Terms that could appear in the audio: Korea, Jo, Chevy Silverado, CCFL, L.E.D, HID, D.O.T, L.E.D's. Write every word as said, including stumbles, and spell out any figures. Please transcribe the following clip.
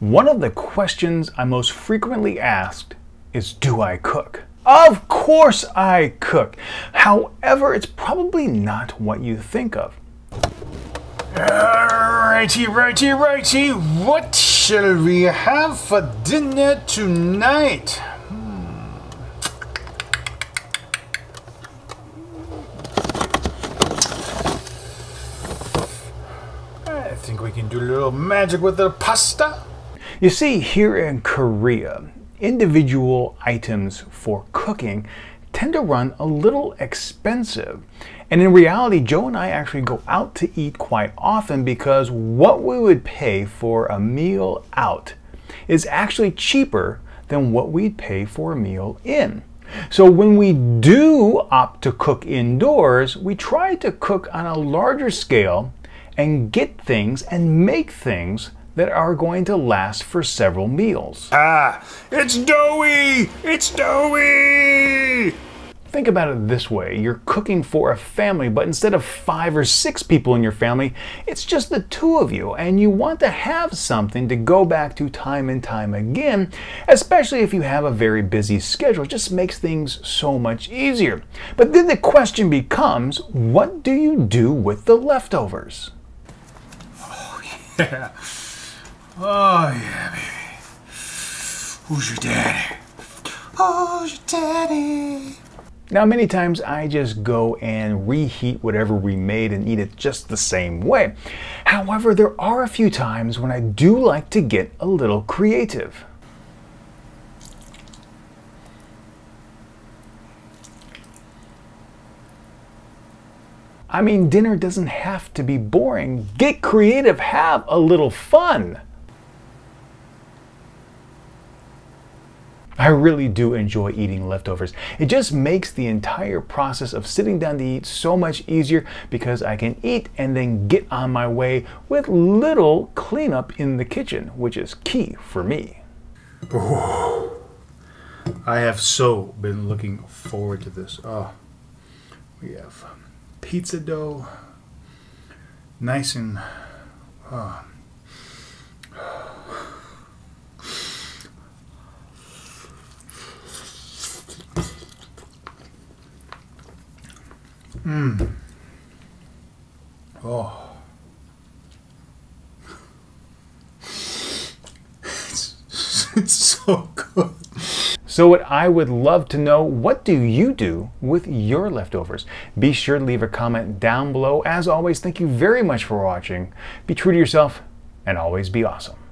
One of the questions I'm most frequently asked is, do I cook? Of course I cook. However, it's probably not what you think of. Righty, righty, righty. What shall we have for dinner tonight? Hmm. I think we can do a little magic with the pasta. You see, here in Korea, individual items for cooking tend to run a little expensive. And in reality, Joe and I actually go out to eat quite often because what we would pay for a meal out is actually cheaper than what we'd pay for a meal in. So when we do opt to cook indoors, we try to cook on a larger scale and get things and make things that are going to last for several meals. Ah, it's doughy! It's doughy! Think about it this way. You're cooking for a family, but instead of five or six people in your family, it's just the two of you, and you want to have something to go back to time and time again, especially if you have a very busy schedule. It just makes things so much easier. But then the question becomes, what do you do with the leftovers? Oh, yeah. Oh, yeah, baby. Who's your daddy? Oh, your daddy. Now, many times I just go and reheat whatever we made and eat it just the same way. However, there are a few times when I do like to get a little creative. I mean, dinner doesn't have to be boring. Get creative, have a little fun. I really do enjoy eating leftovers. It just makes the entire process of sitting down to eat so much easier because I can eat and then get on my way with little cleanup in the kitchen, which is key for me. Oh, I have so been looking forward to this. Oh, we have pizza dough, nice and oh. Mmm. Oh. It's, it's so good. So what I would love to know, what do you do with your leftovers? Be sure to leave a comment down below. As always, thank you very much for watching. Be true to yourself and always be awesome.